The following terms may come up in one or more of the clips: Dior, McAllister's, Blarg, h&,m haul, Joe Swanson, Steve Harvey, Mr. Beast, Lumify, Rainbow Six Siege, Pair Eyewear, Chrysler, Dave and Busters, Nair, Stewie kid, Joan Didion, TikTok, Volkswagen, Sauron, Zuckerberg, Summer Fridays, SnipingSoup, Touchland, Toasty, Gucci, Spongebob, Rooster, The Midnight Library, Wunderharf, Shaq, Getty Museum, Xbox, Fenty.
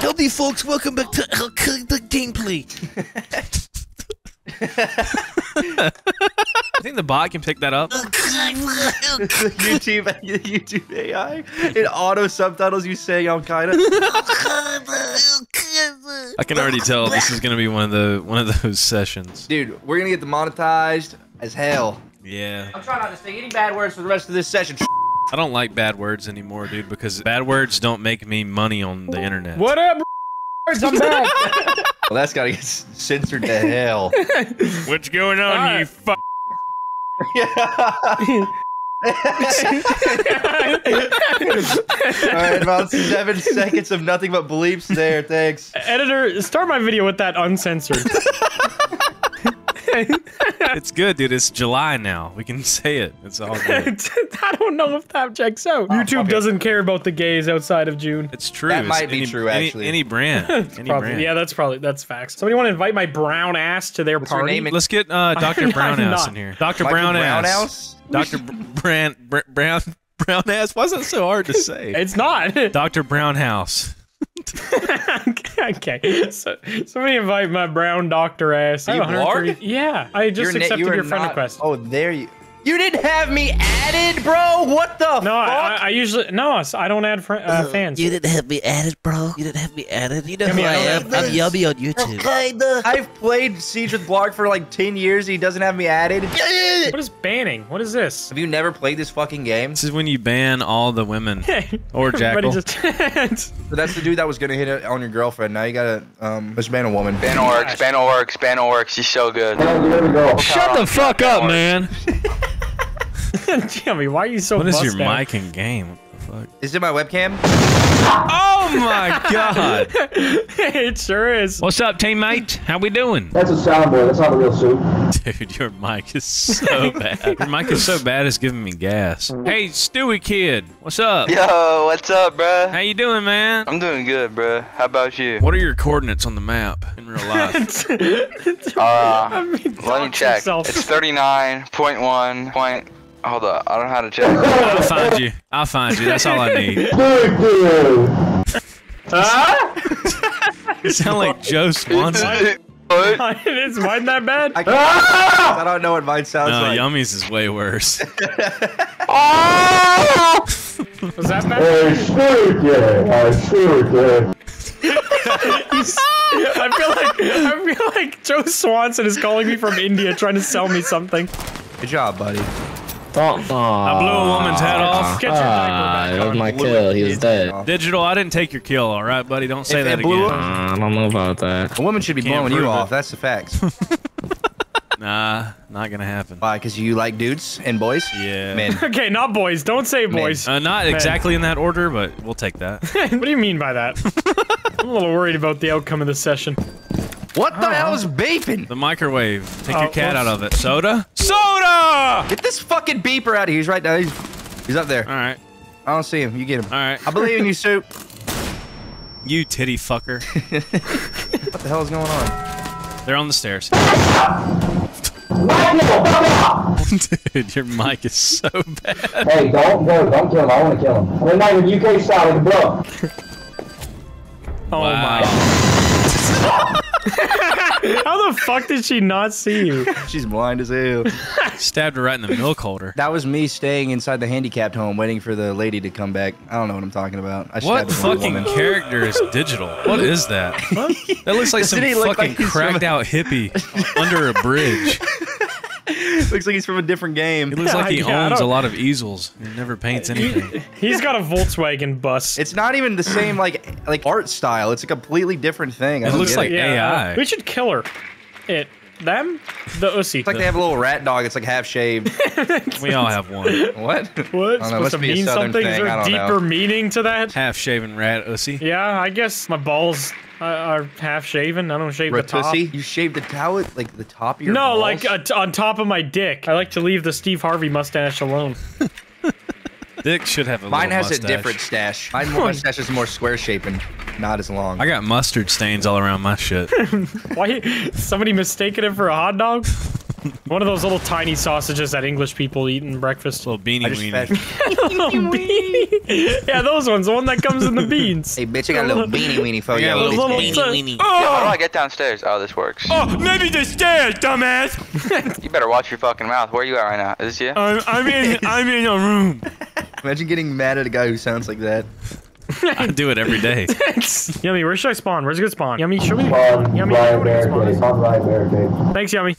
Howdy folks, welcome back to the gameplay. I think the bot can pick that up. YouTube AI. It auto subtitles you saying Al Qaeda. I can already tell this is gonna be one of those sessions. Dude, we're gonna get demonetized as hell. Yeah. I'm trying not to say any bad words for the rest of this session. I don't like bad words anymore, dude, because bad words don't make me money on the internet. What up, I'm back. Well, that's gotta get censored to hell. What's going on, right. You fuck? Yeah. Alright, about 7 seconds of nothing but bleeps there, thanks. Editor, start my video with that uncensored. It's good, dude. It's July now. We can say it. It's all good. I don't know if that checks out. Oh, YouTube doesn't care about the gays outside of June. It's true. That might be true, actually. Any brand. Any probably, brand. Yeah, that's facts. Somebody want to invite my brown ass to their party? Let's get Dr. Brown Ass in here. Dr. Brown Ass. Dr. Brown Ass. Why is that so hard to say? It's not. Dr. Brown House. Okay, so somebody invite my brown doctor ass. You Blarg? Yeah, I just accepted your friend request. Oh, there you. You didn't have me added, bro. What the fuck? No, I usually I don't add fans. You didn't have me added, bro. You didn't have me added. You know who I am. I'm Yumi on YouTube. Kinda. I've played Siege with Blarg for like 10 years. He doesn't have me added. What is banning? What is this? Have you never played this fucking game? This is when you ban all the women or jackal. Just... So that's the dude that was gonna hit it on your girlfriend. Now you gotta just ban a woman. Ban orcs. Ban orcs. Ban orcs. She's so good. There we go. Shut the fuck up, man. Jimmy, why are you so busted? What is your mic in game? What the fuck? Is it my webcam? Oh my god! It sure is. What's up, teammate? How we doing? That's a soundboard. That's not a real suit. Dude, your mic is so bad. Your mic is so bad, it's giving me gas. Hey, Stewie kid, what's up? Yo, what's up, bruh? How you doing, man? I'm doing good, bruh. How about you? What are your coordinates on the map in real life? Let me check. Yourself. It's 39.1. Hold up, I don't know how to check. I'll find you. I'll find you. That's all I need. Huh? You sound like Joe Swanson. Is mine that bad? I don't know what mine sounds like. No, Yummy's is way worse. Oh! Was that bad? I sure did. I feel like Joe Swanson is calling me from India trying to sell me something. Good job, buddy. I blew a woman's head off. Get your diaper back. That was my kill. He was dead. Digital, I didn't take your kill, all right, buddy? Don't say that again. I don't know about that. A woman should be blowing you off. That's the facts. Nah, not gonna happen. Why? Because you like dudes and boys? Yeah. Men. Okay, not boys. Don't say boys. Not exactly in that order, but we'll take that. What do you mean by that? I'm a little worried about the outcome of the session. What the hell is beeping? The microwave. Take your cat out of it. Soda? Soda! Get this fucking beeper out of here. He's right now. He's up there. All right. I don't see him. You get him. All right. I believe in you, Soup. You titty fucker. What the hell is going on? They're on the stairs. Dude, your mic is so bad. Hey, don't go. Don't kill him. I want to kill him. We're not in UK style with the blow. Oh, wow. My. How the fuck did she not see you? She's blind as hell. Stabbed her right in the milk holder. That was me staying inside the handicapped home waiting for the lady to come back. I don't know what I'm talking about. I what fucking character is Digital? What is that? What? That looks like some fucking cracked out hippie under a bridge. Looks like he's from a different game. It looks like he owns a lot of easels and never paints anything. He's got a Volkswagen bus. It's not even the same like art style. It's a completely different thing. It looks like AI. We should kill her. It. Them? The Ussy. It's like they have a little rat dog. It's like half shaved. We all have one. What? What? It's supposed to mean something? Is there a deeper meaning to that? Half shaven rat Ussy. Yeah, I guess my balls are half shaven. I don't shave the top. You shave the towel, like the top of your balls? No, like on top of my dick. I like to leave the Steve Harvey mustache alone. Dick should have a little mustache. Mine has a different stash. My mustache is more square shapen, not as long. I got mustard stains all around my shit. Why? Somebody mistaken it for a hot dog? One of those little tiny sausages that English people eat in breakfast. Little beanie weenie. Yeah, those ones. The one that comes in the beans. Hey, bitch, I got a little beanie weenie for you. Yeah, little beanie weenie. Oh! Yeah, how do I get downstairs? Oh, this works. Oh, maybe the stairs, dumbass. You better watch your fucking mouth. Where are you at right now? Is this you? I'm in a room. Imagine getting mad at a guy who sounds like that. I do it every day. Yummy, where should I spawn? Where's a good spawn? Yummy, show me. Yummy, thanks, Yummy.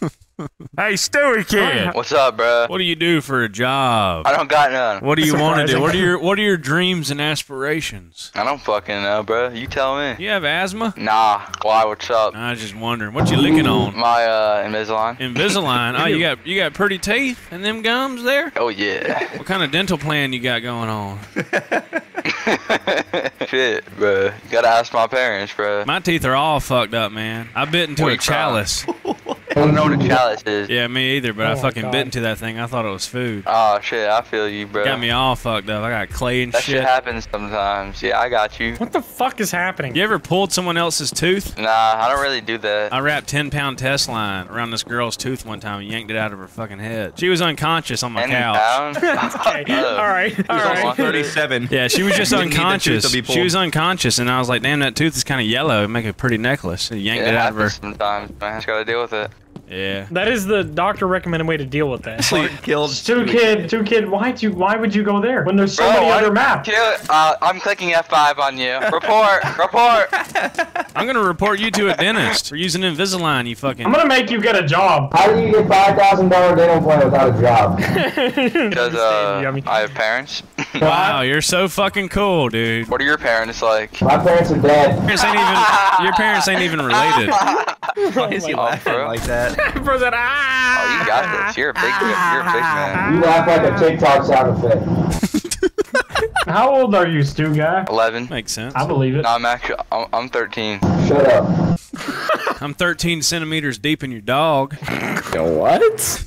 Hey, Stewie kid. What's up, bro? What do you do for a job? I don't got none. What do you want to do? What are your dreams and aspirations? I don't fucking know, bro. You tell me. You have asthma? Nah. Why? What's up? I was just wondering. What you licking on? My Invisalign. Invisalign. Oh, you got pretty teeth and them gums there? Oh yeah. What kind of dental plan you got going on? Shit, bro. You gotta ask my parents, bro. My teeth are all fucked up, man. I bit into a chalice. I don't know what a chalice is. Yeah, me either, but I fucking bit into that thing. I thought it was food. Oh, shit, I feel you, bro. Got me all fucked up. I got clay and shit. That shit happens sometimes. Yeah, I got you. What the fuck is happening? You ever pulled someone else's tooth? Nah, I don't really do that. I wrapped 10-pound test line around this girl's tooth one time and yanked it out of her fucking head. She was unconscious on my couch. Okay. All right. 37. Yeah, she was just unconscious. She was unconscious, and I was like, damn, that tooth is kind of yellow. It'd make a pretty necklace. And yanked it out of her. Sometimes, man. Just gotta deal with it. Yeah. That is the doctor recommended way to deal with that. Two kid, why would you go there when there's so many other maps? I'm clicking F5 on you. Report. I'm gonna report you to a dentist for using Invisalign, you fucking. I'm gonna make you get a job. How do you get $5,000 dental plan without a job? Because I have parents. Wow, you're so fucking cool, dude. What are your parents like? My parents are dead. Your parents ain't even related. Why is he laughing like that? For that, oh, you got this. You're a big man. You're a big man. You laugh like a TikTok sound effect. How old are you, Stu guy? 11. Makes sense. I believe it. No, I'm 13. Shut up. I'm 13 centimeters deep in your dog. What?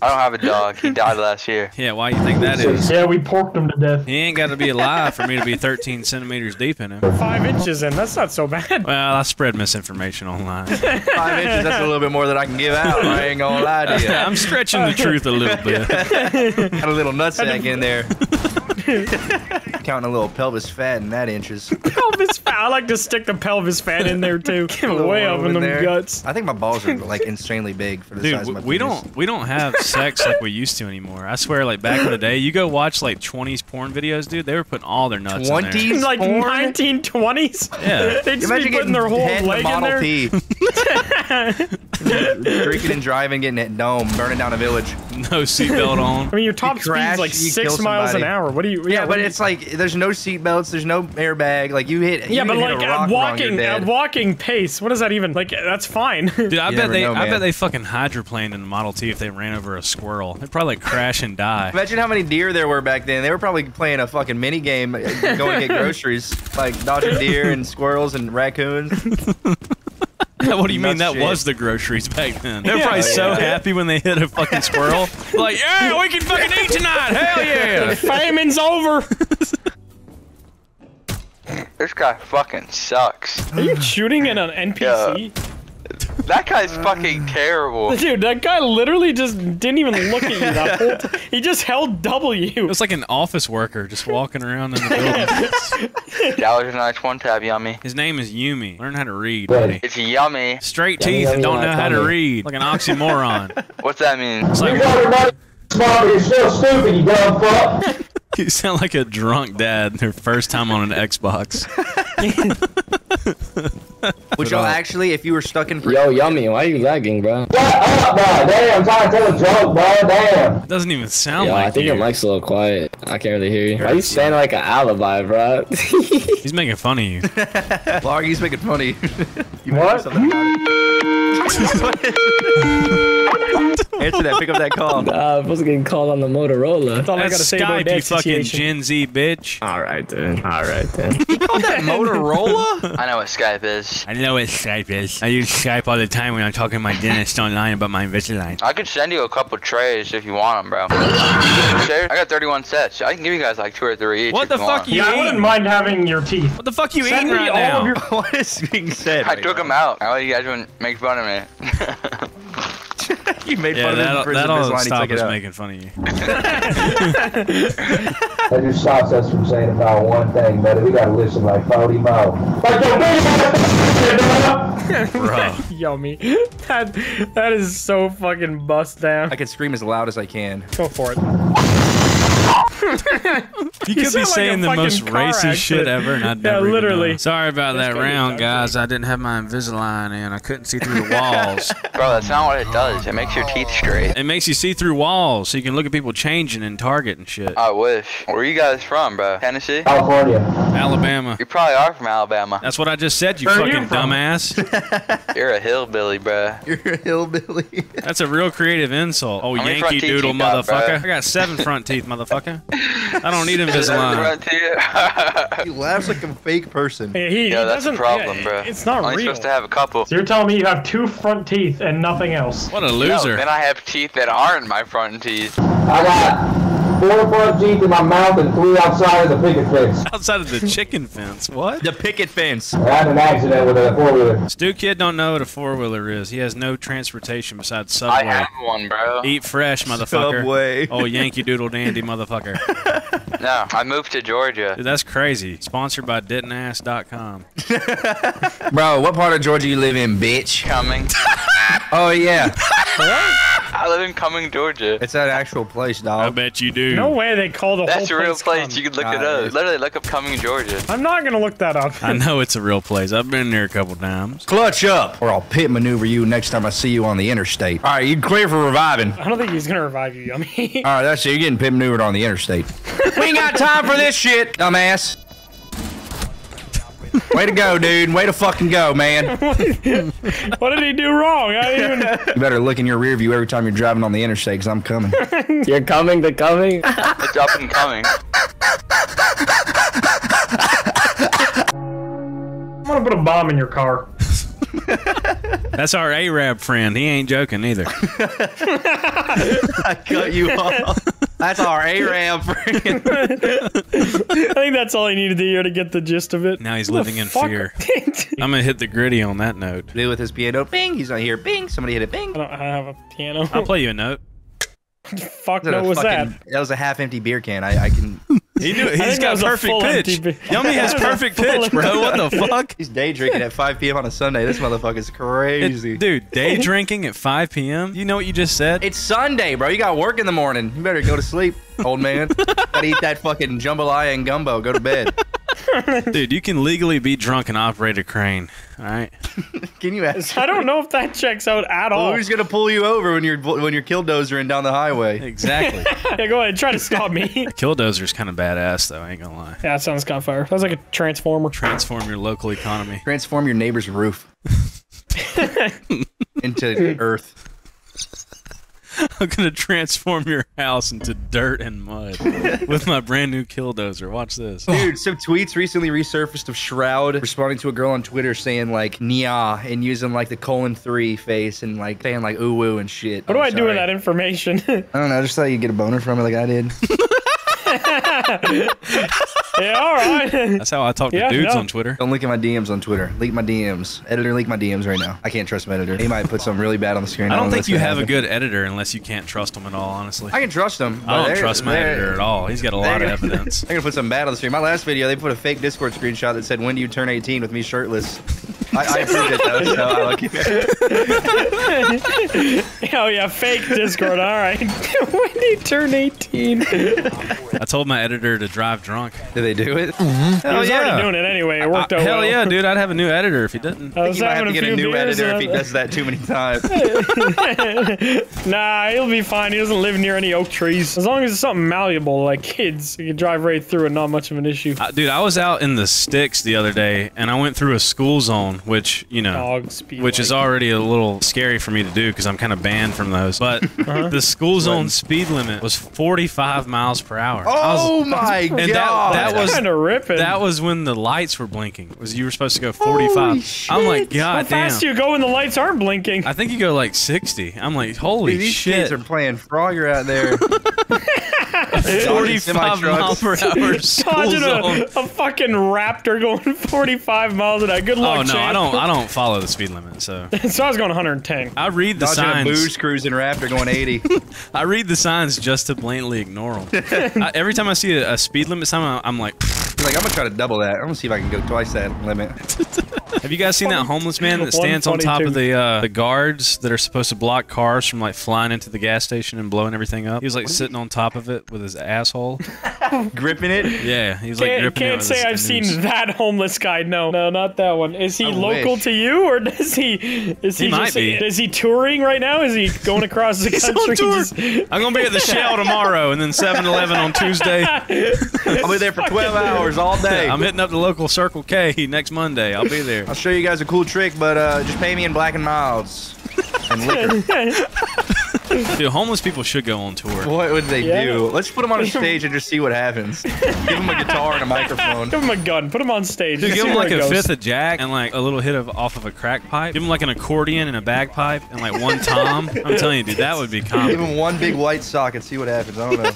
I don't have a dog. He died last year. Yeah, why you think that is? Yeah, we porked him to death. He ain't got to be alive for me to be 13 centimeters deep in him. 5 inches in. That's not so bad. Well, I spread misinformation online. 5 inches, that's a little bit more than I can give out. I ain't gonna lie to you. I'm stretching the truth a little bit. Got a little nutsack in there. Counting a little pelvis fat in that inches. Pelvis fat. I like to stick the pelvis fat in there too. Give it way up in them guts. I think my balls are like insanely big for the size of my penis. We don't have sex like we used to anymore. I swear, like back in the day, you go watch like 20s porn videos, dude. They were putting all their nuts in there. 20s, like 1920s. Yeah, they just be putting their whole leg in there. Drinking and driving, getting that dome, burning down a village. No seatbelt on. I mean, your top speed's like 6 miles an hour. What do you? Yeah, but it's like. There's no seatbelts. There's no airbag. Like you hit. Yeah, but like at walking pace. What is that even? Like that's fine. Dude, I bet they fucking hydroplaned in the Model T if they ran over a squirrel. They'd probably like crash and die. Imagine how many deer there were back then. They were probably playing a fucking mini game, going to get groceries, like dodging deer and squirrels and raccoons. What do you mean? That shit was the groceries back then. They're probably so happy when they hit a fucking squirrel. Like, yeah, we can fucking eat tonight. Hell yeah. Famine's over. This guy fucking sucks. Are you shooting at an NPC? Yeah. That guy's fucking terrible. Dude, that guy literally just didn't even look at you that whole time. He just held W. It's like an office worker just walking around in the building. Dollars and nice one tab, Yummy. His name is Yumi. Learn how to read, buddy. It's Yummy. Straight teeth yummy and don't know how to read. Like an oxymoron. What's that mean? It's like, you're so stupid, you dumb fuck. You sound like a drunk dad their first time on an Xbox. Which y'all actually, if you were stuck in... Yo, Yummy, why are you lagging, bro? Shut up, bro! Damn, I'm trying to tell a joke, bro! Damn! It doesn't even sound like you. I think your mic's a little quiet. I can't really hear you. Why are you sounding like an alibi, bro? He's making fun of you. Blarg, he's making fun of you. What? Answer that. Pick up that call. Nah, I was getting called on the Motorola. That's all I gotta say about that situation. Fucking Gen Z bitch. All right, then. All right, then. You called that Motorola? I know what Skype is. I know what Skype is. I use Skype all the time when I'm talking to my dentist online about my Invisalign. I could send you a couple trays if you want them, bro. I got 31 sets. I can give you guys like 2 or 3 each. What the fuck you eating? Yeah, I wouldn't mind having your teeth. What the fuck you eating right now? What is being said? I took them out. I let you guys make fun of me. You made fun of him for his Invisalign. Stop us making fun of you. That just stops us from saying about one thing, but we gotta listen like 40 more. Bro. Yummy. That is so fucking bust down. I can scream as loud as I can. Go for it. You could be saying the most racist shit ever, and I'd never literally. Know. Sorry about that round, guys. I didn't have my Invisalign in. I couldn't see through the walls. Bro, that's not what it does. It makes your teeth straight. It makes you see through walls, so you can look at people changing and Target and shit. I wish. Where are you guys from, bro? Tennessee? California. Alabama. You probably are from Alabama. That's what I just said, you fucking dumbass. You're a hillbilly, bro. You're a hillbilly. That's a real creative insult. Oh, Yankee doodle, motherfucker. I got 7 front teeth, motherfucker. I don't need Invisalign. He laughs like a fake person. Yeah, that's a problem, bro. It's not real. Only supposed to have a couple. So you're telling me you have 2 front teeth and nothing else? What a loser. No, then I have teeth that aren't my front teeth. I got 4 front teeth in my mouth and 3 outside of the picket fence. Outside of the chicken fence? What? The picket fence. I had an accident with a 4-wheeler. Stew Kid don't know what a 4-wheeler is. He has no transportation besides Subway. I have one, bro. Eat fresh, motherfucker. Subway. Oh, Yankee Doodle Dandy, motherfucker. No, I moved to Georgia. Dude, that's crazy. Sponsored by didn'tass.com. Bro, what part of Georgia you live in, bitch? Cumming. Oh, yeah. I live in Cumming, Georgia. It's that actual place, dog. I bet you do. No way they call the whole place. That's a real place. You could look it up. Literally, look up Cumming, Georgia. I'm not going to look that up. I know it's a real place. I've been there a couple times. Clutch up, or I'll pit maneuver you next time I see you on the interstate. All right, you're clear for reviving. I don't think he's going to revive you, Yummy. All right, that's it. You're getting pit maneuvered on the interstate. We ain't got time for this shit, dumbass. Way to go, dude. Way to fucking go, man. What did he do wrong? I didn't even... You better look in your rear view every time you're driving on the interstate, because I'm coming. You're coming to Cumming? It's up and coming. I'm gonna put a bomb in your car. That's our Arab friend. He ain't joking either. I cut you off. That's our Arab friend. I think that's all he needed to hear to get the gist of it. Now he's living in fear. I'm gonna hit the gritty on that note. Play with his piano. Bing. He's not here. Bing. Somebody hit it. Bing. I don't have a piano. I'll play you a note. Fuck, what was that? That was a half-empty beer can. I can. He knew it. He's got perfect pitch. Yummy has perfect pitch, bro. What the fuck? He's day drinking at 5 p.m. on a Sunday. This motherfucker's crazy. Dude, day drinking at 5 p.m.? You know what you just said? It's Sunday, bro. You got work in the morning. You better go to sleep, old man. Gotta eat that fucking jambalaya and gumbo. Go to bed. Dude, you can legally be drunk and operate a crane. All right. Can you ask? I don't know if that checks out at all. Who's gonna pull you over when you're killdozering down the highway? Exactly. Yeah, go ahead. Try to stop me. Killdozer's kind of badass, though. I ain't gonna lie. Yeah, that sounds kind of fire. Sounds like a transformer. Transform your local economy. Transform your neighbor's roof into earth. I'm gonna transform your house into dirt and mud with my brand new killdozer. Watch this. Dude, some tweets recently resurfaced of Shroud responding to a girl on Twitter saying like "nya" and using like the :3 face and like saying like "ooh woo" and shit. What do I do with that information? I don't know. I just thought you'd get a boner from it, like I did. Yeah, all right. That's how I talk to dudes on Twitter. Don't leak my DMs on Twitter. Leak my DMs. Editor, leak my DMs right now. I can't trust my editor. He might put something really bad on the screen. I don't think you have a good editor unless you can't trust him at all, honestly. I can trust him. I don't trust my editor at all. He's got a lot of evidence. I'm going to put something bad on the screen. My last video, they put a fake Discord screenshot that said, "When do you turn 18?" with me shirtless. I approved it, though, so I like it. Oh, yeah, fake Discord. All right. When do you turn 18? I told my editor to drive drunk. Did they do it? Mm-hmm. He was already doing it anyway. It worked out well. Hell yeah, dude. I'd have a new editor if he didn't. I think he might have to get a new editor if he does that too many times. Nah, he'll be fine. He doesn't live near any oak trees. As long as it's something malleable, like kids, you can drive right through and not much of an issue. Dude, I was out in the sticks the other day, and I went through a school zone, which, you know, which is already a little scary for me to do because I'm kind of banned from those. But the school zone speed limit was 45 miles per hour. Oh, my God. That was kind of ripping. That was when the lights were blinking. You were supposed to go 45. Holy shit. I'm like, God damn. How fast do you go when the lights aren't blinking? I think you go like 60. I'm like, holy shit. These kids are playing Frogger out there. 45 miles per hour. Dodging a fucking raptor going 45 miles an hour. Good luck. Oh no, champ. I don't follow the speed limit. So so I was going 110. I read the signs. A booze cruising raptor going 80. I read the signs just to blatantly ignore them. Every time I see a speed limit sign, I'm like. I'm gonna try to double that. I'm gonna see if I can go twice that limit. Have you guys seen that homeless man that stands on top of the guards that are supposed to block cars from like flying into the gas station and blowing everything up? He was like sitting on top of it with his asshole, gripping it. Yeah, he was like gripping it. Can't say I've seen that homeless guy. No, no, not that one. Is he local to you, or does he? Is he might be. Is he touring right now? Is he going across the country? Just... I'm gonna be at the Shell tomorrow, and then 7-Eleven on Tuesday. I'll be there for 12 hours. All day. I'm hitting up the local Circle K next Monday. I'll be there. I'll show you guys a cool trick, but just pay me in black and miles and liquor. Dude, homeless people should go on tour. What would they do? Let's put them on a stage and just see what happens. Give them a guitar and a microphone. Give them a gun. Put them on stage. Dude, give them like a fifth of Jack and like a little hit of off of a crack pipe. Give them like an accordion and a bagpipe and like one tom. I'm telling you, dude, that would be comedy. Give them one big white sock and see what happens. I don't know.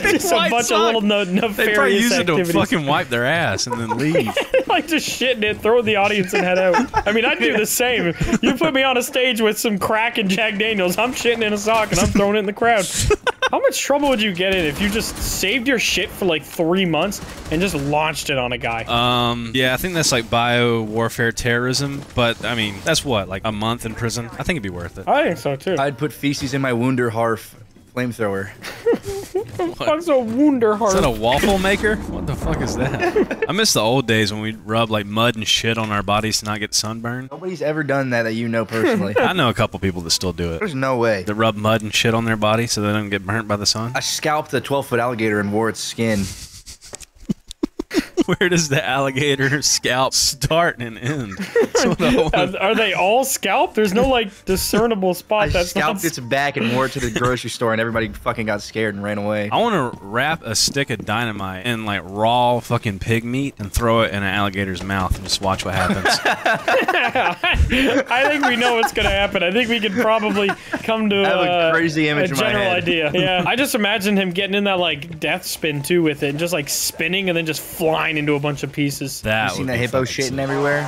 Just a bunch of little nefarious activities. They probably use it to fucking wipe their ass and then leave. Like just shit in it, throw the audience and head out. I mean, I'd do the same. You put me on a stage with some crack and Jack Daniels, I'm shitting in a sock and I'm throwing it in the crowd. How much trouble would you get in if you just saved your shit for like 3 months and just launched it on a guy? Yeah, I think that's like bio-warfare terrorism, but I mean, that's what, like a month in prison? I think it'd be worth it. I think so too. I'd put feces in my Wunderharf flamethrower. What's a Wunderharf? Is that a waffle maker? What the fuck is that? I miss the old days when we'd rub like mud and shit on our bodies to not get sunburned. Nobody's ever done that that you know personally. I know a couple people that still do it. There's no way. They rub mud and shit on their body so they don't get burnt by the sun. I scalped the 12-foot alligator and wore its skin. Where does the alligator scalp start and end? Are they all scalped? There's no like discernible spot. I scalped its back and wore it to the grocery store, and everybody fucking got scared and ran away. I want to wrap a stick of dynamite in like raw fucking pig meat and throw it in an alligator's mouth and just watch what happens. I think we know what's gonna happen. I think we could probably come to a crazy image in my head. Idea. Yeah, I just imagine him getting in that like death spin too with it, and just like spinning and then just flying into a bunch of pieces. That you seen that hippo shitting everywhere?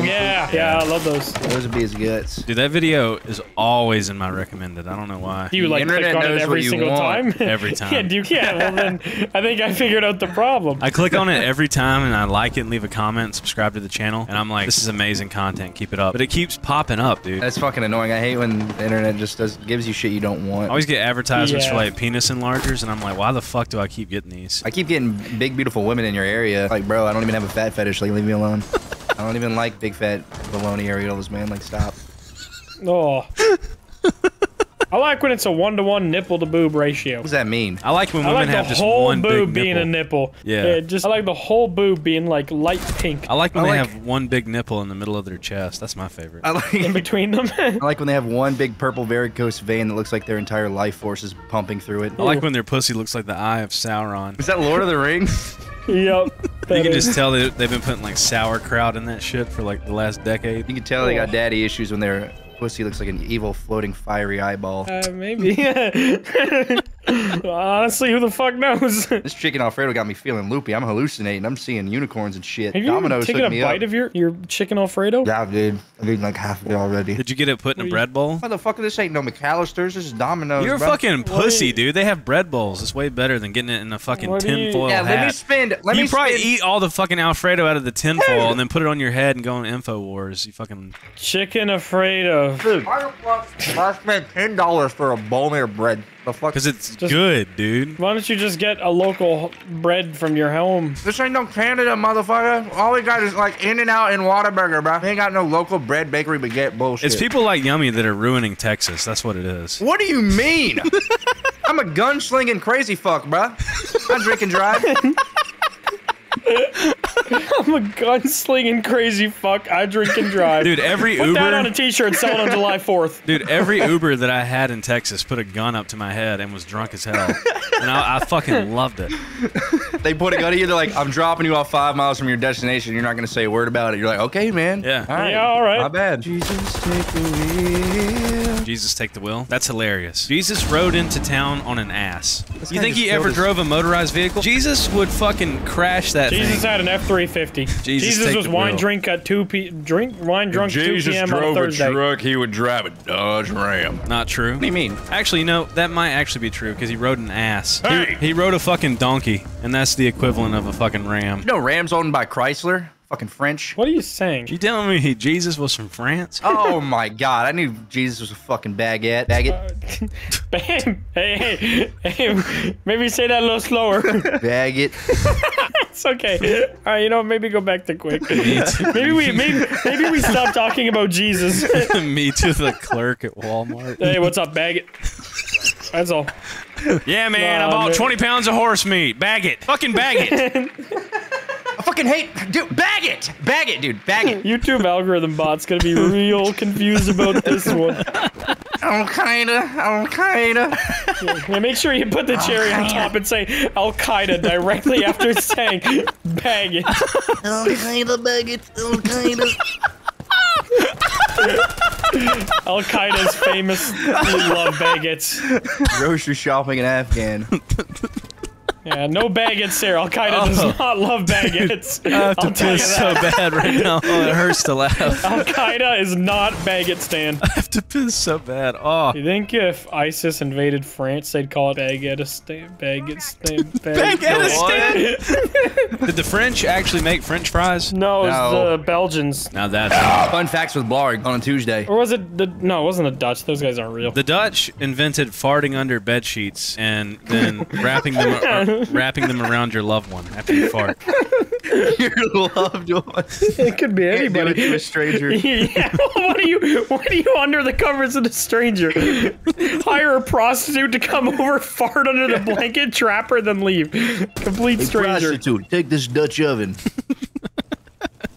Yeah, I love those. Those would be his guts. Dude, that video is always in my recommended. I don't know why. Do you like click on it every single time? Every time. Yeah, dude, yeah. Well, then I think I figured out the problem. I click on it every time and I like it and leave a comment and subscribe to the channel. And I'm like, this is amazing content. Keep it up. But it keeps popping up, dude. That's fucking annoying. I hate when the internet just gives you shit you don't want. I always get advertisements for like penis enlargers and I'm like, why the fuck do I keep getting these? I keep getting big, beautiful women in your area. Like, bro, I don't even have a fat fetish. Like, leave me alone. I don't even like big fat baloney areolas, man. Like, stop. Oh. I like when it's a 1-to-1 nipple to boob ratio. What does that mean? I like when women have just one big nipple. I like the whole boob being a nipple. Yeah. I like the whole boob being like light pink. I like when they have one big nipple in the middle of their chest. That's my favorite. I like in between them. I like when they have one big purple varicose vein that looks like their entire life force is pumping through it. I like when their pussy looks like the eye of Sauron. Is that Lord of the Rings? Yep. You can just tell they've been putting like sauerkraut in that shit for like the last decade. You can tell they got daddy issues when their pussy looks like an evil floating fiery eyeball. Maybe. Well, honestly, who the fuck knows? This chicken Alfredo got me feeling loopy. I'm hallucinating. I'm seeing unicorns and shit. Have you Domino's taken a bite of your chicken Alfredo? Yeah, dude. I've eaten like half of it already. Did you get it put in a bread bowl? Motherfucker, this ain't no McAllister's. This is Domino's. You're a fucking pussy, dude. They have bread bowls. It's way better than getting it in a fucking tinfoil hat. Yeah, let me eat all the fucking Alfredo out of the tinfoil and then put it on your head and go on InfoWars. You fucking... Chicken Alfredo. Dude, why the fuck I spent $10 for a bowl of bread? The fuck? Because it's good, dude. Why don't you just get a local bread from your home? This ain't no Canada, motherfucker. All we got is like In-N-Out and Whataburger, bro. We ain't got no local bread bakery baguette bullshit. It's people like Yummy that are ruining Texas. That's what it is. What do you mean? I'm a gunslinging crazy fuck, bro. I drink and drive. I'm a gunslinging crazy fuck. I drink and drive. Dude, every Uber. Put that on a t-shirt, sell it on July 4th. Dude, every Uber that I had in Texas put a gun up to my head and was drunk as hell. And I fucking loved it. They put a gun at you. They're like, I'm dropping you off 5 miles from your destination. You're not going to say a word about it. You're like, okay, man. Yeah. All right. Yeah, all right. My bad. Jesus, take the wheel. Jesus, take the wheel. That's hilarious. Jesus rode into town on an ass. You think he ever drove a motorized vehicle? Jesus would fucking crash that thing. Jesus had an F-350. Jesus was wine drink at 2 p.m. on Thursday. Jesus drove a truck, he would drive a Dodge Ram. Not true. What do you mean? Actually, no, that might actually be true, because he rode an ass. Hey! He rode a fucking donkey, and that's the equivalent of a fucking ram. You know Ram's owned by Chrysler? Fucking French. What are you saying? You telling me Jesus was from France? Oh my God! I knew Jesus was a fucking baguette. Baguette. Bam! Hey! Maybe say that a little slower. Baguette. It's okay. All right, you know, maybe go back to quick. maybe we stop talking about Jesus. Me to the clerk at Walmart. Hey, what's up, baguette? That's all. Yeah, man. I bought 20 pounds of horse meat. Baguette. Fucking baguette. I fucking hate, dude. Bag it, dude. Bag it. YouTube algorithm bot's gonna be real confused about this one. Al-Qaeda. Yeah, make sure you put the cherry on top and say Al-Qaeda directly after saying bag it. Al-Qaeda, bag it. Al-Qaeda. Al-Qaeda's famously love baguettes. Grocery shopping in Afghan. Yeah, no baguettes there. Al-Qaeda does not love baguettes. I have to piss so bad right now. Oh, it hurts to laugh. Al-Qaeda is not baguette stand. I have to piss so bad. Oh. You think if ISIS invaded France, they'd call it Baguettistan? Baguettistan? Did the French actually make French fries? No, it was the Belgians. Now that's fun facts with Blarg on a Tuesday. Or was it the... No, it wasn't the Dutch. Those guys aren't real. The Dutch invented farting under bed sheets and then wrapping them up. Wrapping them around your loved one after you fart. Your loved one. It could be anybody. To a stranger. Yeah. What are you under the covers of a stranger? Hire a prostitute to come over, fart under the blanket, trap her, then leave. Complete stranger. Prostitute, take this Dutch oven.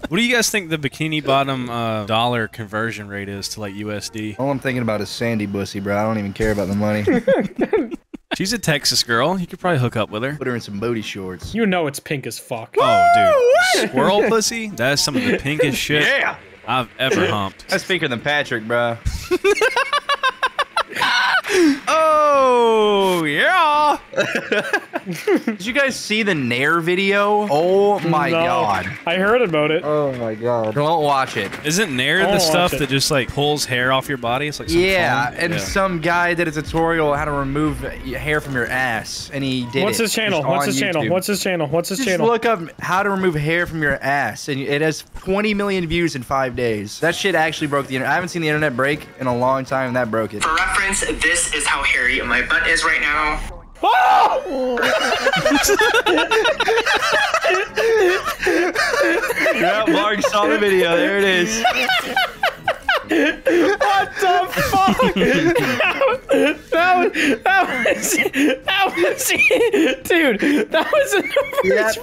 What do you guys think the Bikini Bottom dollar conversion rate is to like USD? All I'm thinking about is Sandy Bussy, bro. I don't even care about the money. She's a Texas girl. You could probably hook up with her. Put her in some booty shorts. You know it's pink as fuck. Oh, dude. Squirrel pussy? That is some of the pinkest shit I've ever humped. That's pinker than Patrick, bro. Oh, yeah. Did you guys see the Nair video? Oh, my God. I heard about it. Oh, my God. Don't watch it. Isn't Nair the stuff that just, like, pulls hair off your body? It's like some phone? And some guy did a tutorial on how to remove hair from your ass, and he did What's his channel? Just look up how to remove hair from your ass, and it has 20 million views in 5 days. That shit actually broke the internet. I haven't seen the internet break in a long time, and that broke it. For reference, this is how hairy my butt is right now. Oh! Yeah, Mark saw the video. There it is. What the fuck? That was dude, that was in the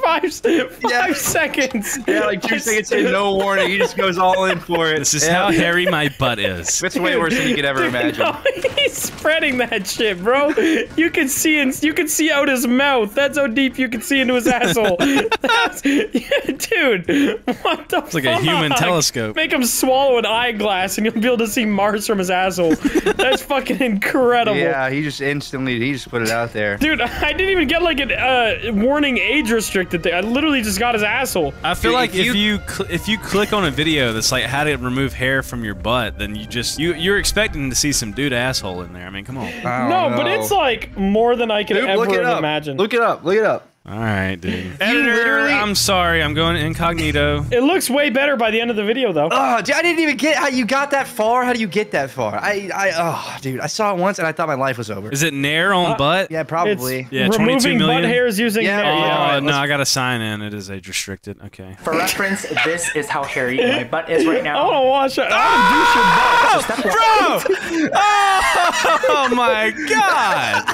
first 5 seconds. Yeah, like 2 seconds in, no warning. He just goes all in for it. This is how hairy my butt is. That's way worse than you could ever imagine. No, he's spreading that shit, bro. You can see you can see out his mouth. That's how deep you can see into his asshole. Dude, what the fuck? It's like a human telescope. Make him swallow an eyeglass and you'll be able to see Mars from his asshole. That's fucking incredible. Yeah, he just put it out there. Dude, I didn't even get like a warning age restricted thing. I literally just got his asshole. I feel like if you click on a video that's like how to remove hair from your butt, then you just you're expecting to see some dude asshole in there. I mean, come on. No, but it's like more than I could ever imagine. Look it up. Look it up. All right, dude. Editor, I'm sorry. I'm going incognito. It looks way better by the end of the video, though. Oh, dude, I didn't even get how you got that far. How do you get that far? Dude, I saw it once and I thought my life was over. Is it Nair on butt? Yeah, probably. Yeah, 22 million. Butt hairs using Nair. No, I got to sign in. It is age restricted. Okay. For reference, this is how hairy my butt is right now. I want to watch it. I want to douche your butt. Bro! Oh, my God.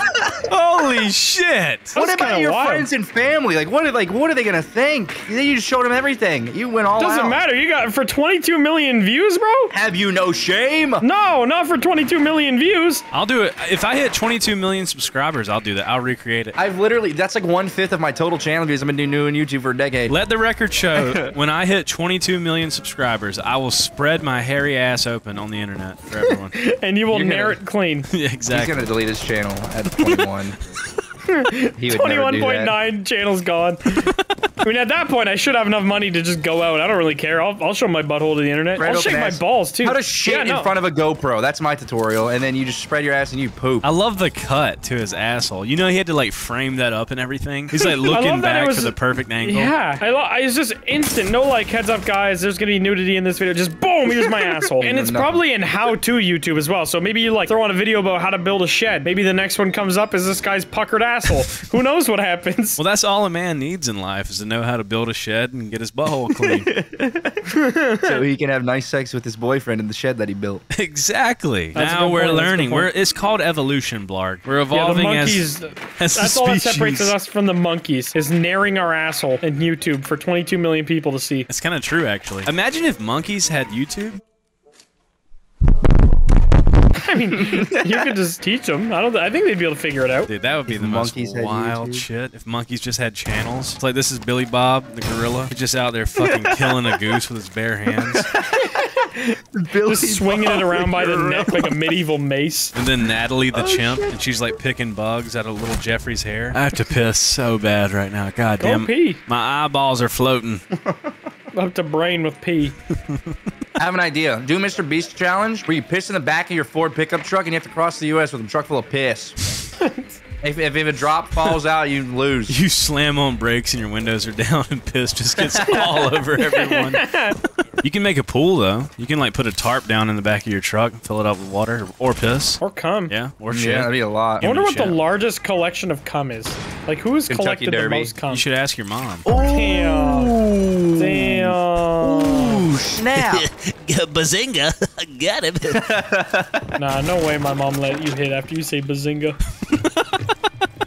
Holy shit. What about your friends and family? Like what are they gonna think? You just showed them everything. You went all out. Doesn't matter. You got for 22 million views, bro. Have you no shame? No, not for 22 million views. I'll do it. If I hit 22 million subscribers, I'll do that. I'll recreate it. I've literally that's like 1/5 of my total channel views. I've been doing YouTube for a decade. Let the record show when I hit 22 million subscribers, I will spread my hairy ass open on the internet for everyone. And you will Nair it clean. Yeah, exactly. He's gonna delete his channel at 21. He would 21.9 channels gone. I mean, at that point, I should have enough money to just go out. I don't really care. I'll show my butthole to the internet. I'll shake my balls too. How to shit in front of a GoPro? That's my tutorial. And then you just spread your ass and you poop. I love the cut to his asshole. You know, he had to like frame that up and everything. He's like looking back for the perfect angle. Yeah, it's just instant. No like heads up, guys. There's gonna be nudity in this video. Just boom, here's my asshole. And it's probably in how-to YouTube as well. So maybe you like throw on a video about how to build a shed. Maybe the next one comes up is this guy's puckered asshole. Who knows what happens? Well, that's all a man needs in life is to know how to build a shed and get his butthole clean. So he can have nice sex with his boyfriend in the shed that he built. Exactly. That's now we're learning. It's called evolution, Blarg. We're evolving as that's all that separates us from the monkeys is nairing our asshole in YouTube for 22 million people to see. It's kind of true, actually. Imagine if monkeys had YouTube. I mean, you could just teach them. I think they'd be able to figure it out. Dude, that would be the most wild shit if monkeys just had channels. It's like this is Billy Bob, the gorilla, just out there fucking killing a goose with his bare hands. Just swinging it around by the neck like a medieval mace. And then Natalie the chimp, and she's like picking bugs out of little Jeffrey's hair. I have to piss so bad right now. God damn. My eyeballs are floating. Up to brain with pee. I have an idea. Do Mr. Beast challenge where you piss in the back of your Ford pickup truck and you have to cross the U.S. with a truck full of piss. If a drop falls out, you lose. You slam on brakes and your windows are down and piss just gets all over everyone. You can make a pool, though. You can, like, put a tarp down in the back of your truck and fill it up with water or piss. Or cum. Yeah, or shit. Yeah, that'd be a lot. I wonder what the largest collection of cum is. Like, who's collected the most cum? You should ask your mom. Oh. Damn. Damn. Ooh, snap. Bazinga. Got him. Nah, no way my mom let you hit after you say bazinga.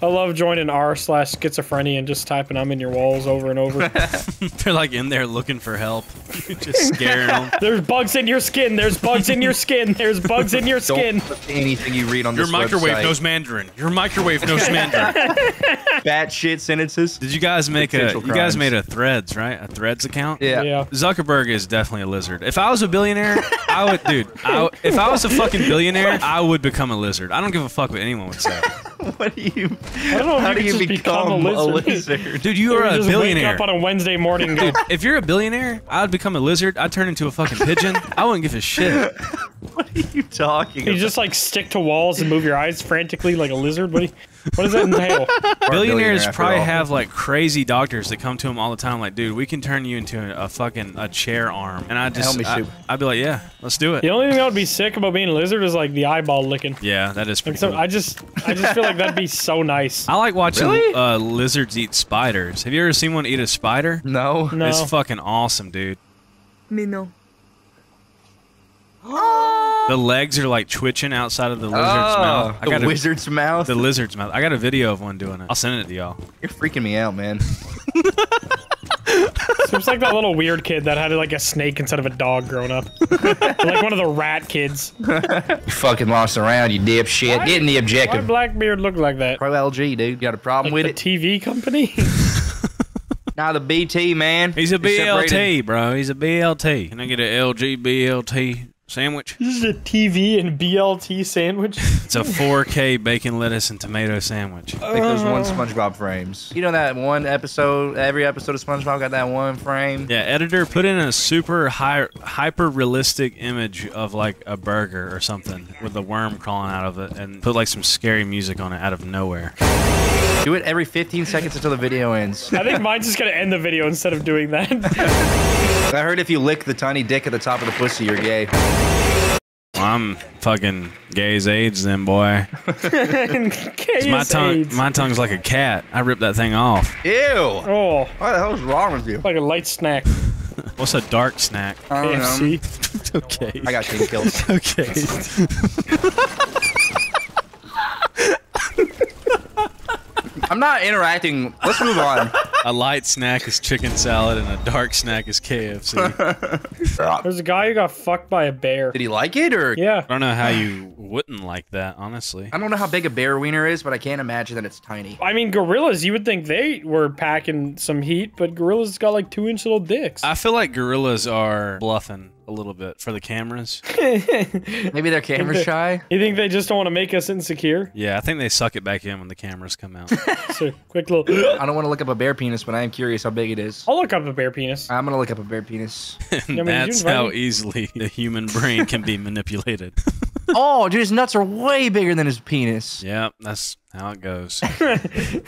I love joining r/schizophrenia and just typing "I'm in your walls" over and over. They're like in there looking for help, just scaring them. There's bugs in your skin. There's bugs in your skin. There's bugs in your skin. Don't anything you read on this website. Your microwave knows Mandarin. Your microwave knows Mandarin. Bad shit sentences. Did you guys make You guys made a Threads, right? A Threads account. Yeah. Zuckerberg is definitely a lizard. If I was a billionaire, I would, dude. If I was a fucking billionaire, I would become a lizard. I don't give a fuck what anyone would say. What do you? How do you become a lizard? Dude, you are a billionaire. Wake up on a Wednesday morning. Dude, if you're a billionaire, I'd become a lizard. I'd turn into a fucking pigeon. I wouldn't give a shit. What are you talking about? You just like stick to walls and move your eyes frantically like a lizard. What does that entail? Billionaires probably have like crazy doctors that come to them all the time like, dude, we can turn you into a fucking chair arm. And I'd be like, yeah, let's do it. The only thing that would be sick about being a lizard is like the eyeball licking. Yeah, that is pretty cool. I just feel like that'd be so nice. I like watching lizards eat spiders. Have you ever seen one eat a spider? No. It's fucking awesome, dude. The legs are like twitching outside of the lizard's mouth. The lizard's mouth. I got a video of one doing it. I'll send it to y'all. You're freaking me out, man. Seems like that little weird kid that had like a snake instead of a dog growing up. Like one of the rat kids. You fucking lost around, you dipshit. Get in the objective. Why Blackbeard look like that? Pro LG, dude. Got a problem like with the TV company? Nah, the BT, man. He's a BLT, bro. He's a BLT. Can I get an LG BLT? Sandwich. This is a TV and BLT sandwich. It's a 4K bacon, lettuce, and tomato sandwich. I think there's one Spongebob frames. You know that one episode, every episode of Spongebob got that one frame? Yeah, editor, put in a super hyper-realistic image of like a burger or something with a worm crawling out of it and put like some scary music on it out of nowhere. Do it every 15 seconds until the video ends. I think mine's just gonna end the video instead of doing that. I heard if you lick the tiny dick at the top of the pussy, you're gay. I'm fucking gay's AIDS then, boy. My tongue's like a cat. I ripped that thing off. Ew. Oh. What the hell's wrong with you? Like a light snack. What's a dark snack? KFC. Okay. I got king kills. Okay. I'm not interacting. Let's move on. A light snack is chicken salad and a dark snack is KFC. There's a guy who got fucked by a bear. Did he like it or? Yeah. I don't know how you wouldn't like that, honestly. I don't know how big a bear wiener is, but I can't imagine that it's tiny. I mean, gorillas, you would think they were packing some heat, but gorillas got like 2-inch little dicks. I feel like gorillas are bluffing. a little bit for the cameras. Maybe they're camera shy. You think they just don't want to make us insecure? Yeah, I think they suck it back in when the cameras come out. So, quick little. I don't want to look up a bear penis, but I am curious how big it is. I'll look up a bear penis. I'm gonna look up a bear penis. That's how easily the human brain can be manipulated. Oh, dude, his nuts are way bigger than his penis. Yeah, that's how it goes.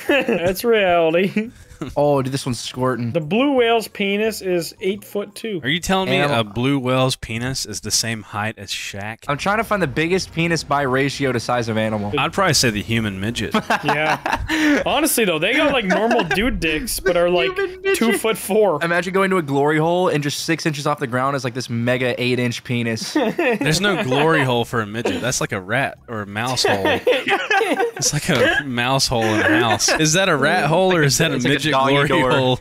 That's reality. Oh, dude, this one's squirting. The blue whale's penis is 8'2". Are you telling me a blue whale's penis is the same height as Shaq? I'm trying to find the biggest penis by ratio to size of animal. I'd probably say the human midget. Yeah. Honestly, though, they got like normal dude dicks, but are like 2'4". Imagine going to a glory hole and just 6 inches off the ground is like this mega 8-inch penis. There's no glory hole for a midget. That's like a rat or a mouse hole. It's like a mouse hole in a house. Is that a rat hole or is that a midget? Yeah.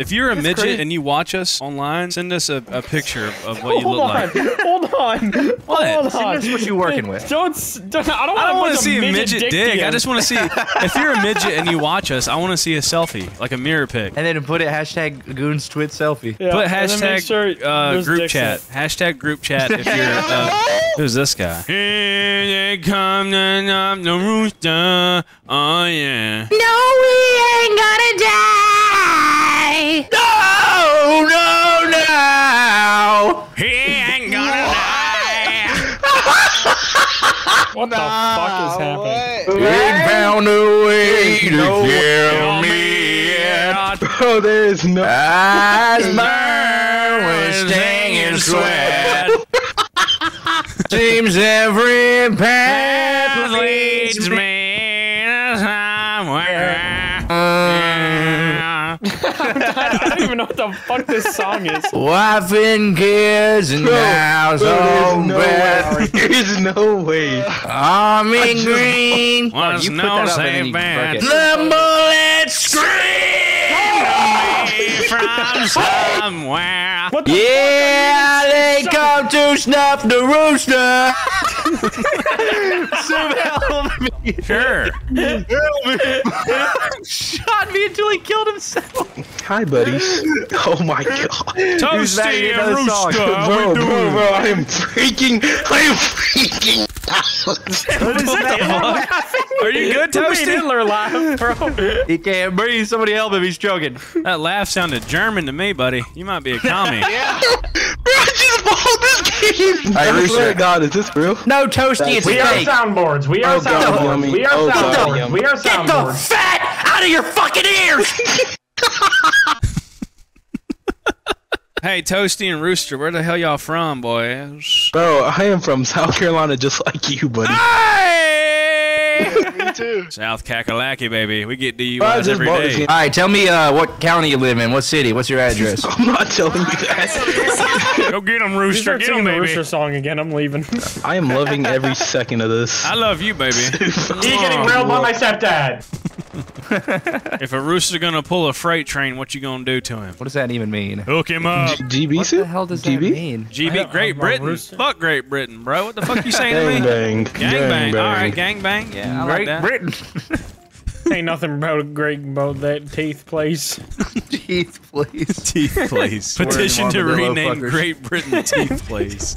If you're a midget and you watch us online, send us a picture of what you look like. Hold on. Hold on. Send us what you're working with. Don't I don't want to see a midget dick. I just want to see. If you're a midget and you watch us, I want to see a selfie, like a mirror pic. And then put it hashtag Goons Twit selfie. Yeah. Put hashtag group chat. Hashtag group chat if you're. Who's this guy? Here they come, the rooster. Oh yeah. No, we ain't gonna die. No, no, no! He ain't gonna die! What the fuck is happening? What? He found a way to kill me. Oh, there is no. Eyes burn with stinging sweat. Seems every path leads me to somewhere. I don't even know what the fuck this song is. Wife and kids and household bed. There's no way. I'm in green. Was no safe band. The bullets scream to me from somewhere. Yeah, they come to snuff the rooster. So help me. Sure. Help me. Shot me until he killed himself. Hi, buddies. Oh my god. Toasty and Rooster. I am freaking. Are you good, Toasty? Hitler laugh, bro. He can't breathe. Somebody help him. He's choking. That laugh sounded German to me, buddy. You might be a commie. Yeah. I swear to God, is this real? No, Toasty, it's fake. Soundboards. We are soundboards. We are soundboards. We are soundboards. Get the fat out of your fucking ears! Hey, Toasty and Rooster, where the hell y'all from, boys? Bro, I am from South Carolina just like you, buddy. Hey! Me too. South Kakalaki, baby. We get DUIs every day. All right, tell me what county you live in. What city? What's your address? I'm not telling you that. Go get him, Rooster. Get him, baby. Rooster song again. I'm leaving. I am loving every second of this. I love you, baby. You're getting railed by my stepdad. If a rooster's gonna pull a freight train, what you gonna do to him? What does that even mean? Hook him up. GB? What the hell does that mean? GB? Great Britain. Fuck Great Britain, bro. What the fuck you saying to me? Gang bang. Gang bang. All right, gang bang. Yeah, I like Great Britain. Ain't nothing about that teeth place. Teeth place. Teeth place. Petition to rename Great Britain Teeth Place.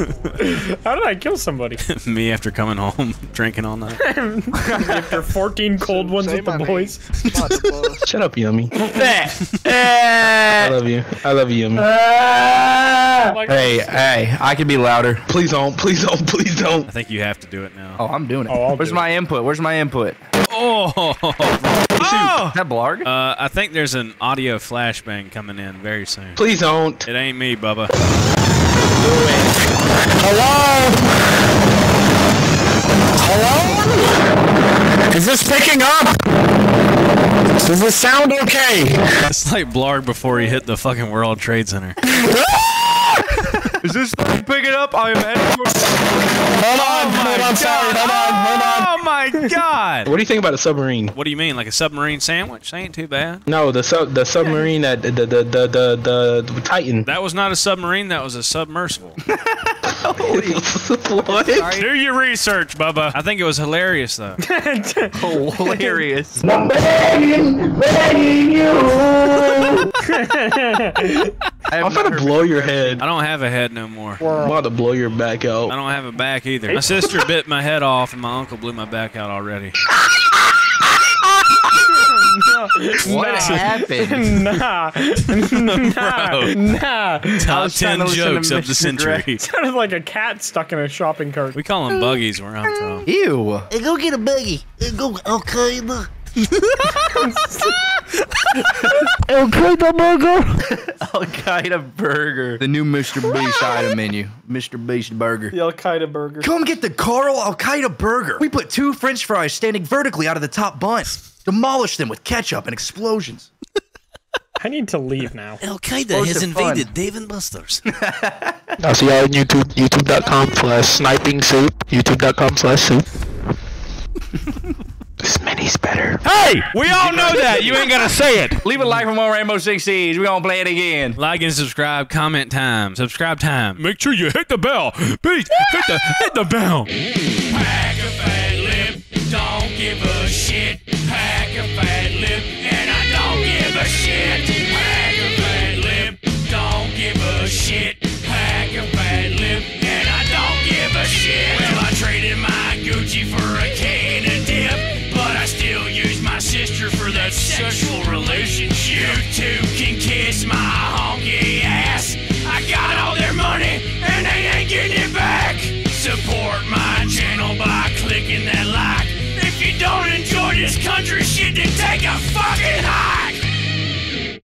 How did I kill somebody? Me after coming home, drinking all night. After 14 cold ones with the boys. Shut up, Yumi. I love you. I love you, Yumi. Hey, I can be louder. Please don't. Please don't. Please don't. I think you have to do it now. Oh, I'm doing it. Oh, where's my input? Where's my input? Oh! That Blarg? I think there's an audio flashbang coming in very soon. Please don't. It ain't me, Bubba. Hello? Hello? Is this picking up? Does this sound okay? It's like Blarg before he hit the fucking World Trade Center. Is this picking up? I'm at Hold on, sorry, hold on. Oh my god! What do you think about a submarine? What do you mean, like a submarine sandwich? That ain't too bad. No, the submarine at the Titan. That was not a submarine, that was a submersible. What? Do your research, Bubba. I think it was hilarious, though. Hilarious. I'm begging you. I'm about to blow your head. I don't have a head no more. I'm about to blow your back out. I don't have a back either. My sister bit my head off, and my uncle blew my back out already. What happened? Nah. Top 10 jokes of the century. It sounded like a cat stuck in a shopping cart. We call them buggies where I'm from. Ew. Hey, go get a buggy. Hey, go, okay, look. El Qaeda burger. Al Qaeda burger. The new Mr. Beast item menu. Mr. Beast burger. The Al Qaeda burger. Come get the Carl Al Qaeda burger. We put 2 French fries standing vertically out of the top bun. Demolish them with ketchup and explosions. I need to leave now. Al Qaeda has invaded Dave and Busters. I'll see y'all on YouTube. YouTube.com/SnipingSoup. YouTube.com/soup. This many's better. Hey! We all know that! You ain't gonna say it! Leave a like for more Rainbow Six Siege. We gonna play it again. Like and subscribe. Comment time. Subscribe time. Make sure you hit the bell. Peace! Hit the bell. Pack a fat lip. Don't give a shit. Pack a fat lip. And I don't give a shit. Pack a fat lip. Don't give a shit. Pack a fat lip. And I don't give a shit. Well, I traded my Gucci for a can of dip. Sister for that sexual relationship. You two can kiss my honky ass. I got all their money and they ain't getting it back. Support my channel by clicking that like. If you don't enjoy this country shit, then take a fucking hike.